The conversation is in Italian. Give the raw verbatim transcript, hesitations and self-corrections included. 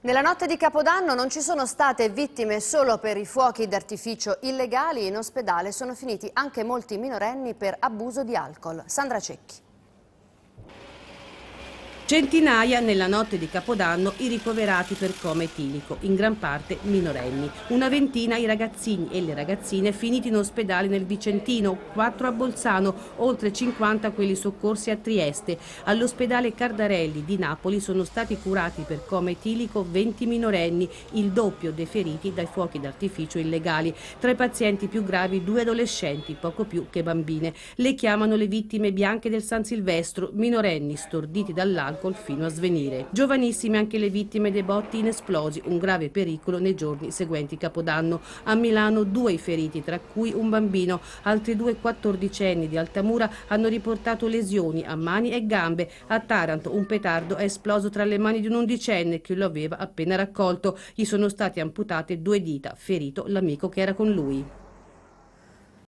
Nella notte di Capodanno non ci sono state vittime solo per i fuochi d'artificio illegali. In ospedale sono finiti anche molti minorenni per abuso di alcol. Sandra Cecchi. Centinaia nella notte di Capodanno i ricoverati per coma etilico, in gran parte minorenni. Una ventina i ragazzini e le ragazzine finiti in ospedale nel Vicentino, quattro a Bolzano, oltre cinquanta quelli soccorsi a Trieste. All'ospedale Cardarelli di Napoli sono stati curati per coma etilico venti minorenni, il doppio dei feriti dai fuochi d'artificio illegali. Tra i pazienti più gravi due adolescenti, poco più che bambine. Le chiamano le vittime bianche del San Silvestro, minorenni storditi dall'alcol fino a svenire. Giovanissime anche le vittime dei botti inesplosi, un grave pericolo nei giorni seguenti Capodanno. A Milano due i feriti, tra cui un bambino. Altri due quattordicenni di Altamura hanno riportato lesioni a mani e gambe. A Taranto un petardo è esploso tra le mani di un undicenne che lo aveva appena raccolto. Gli sono state amputate due dita, ferito l'amico che era con lui.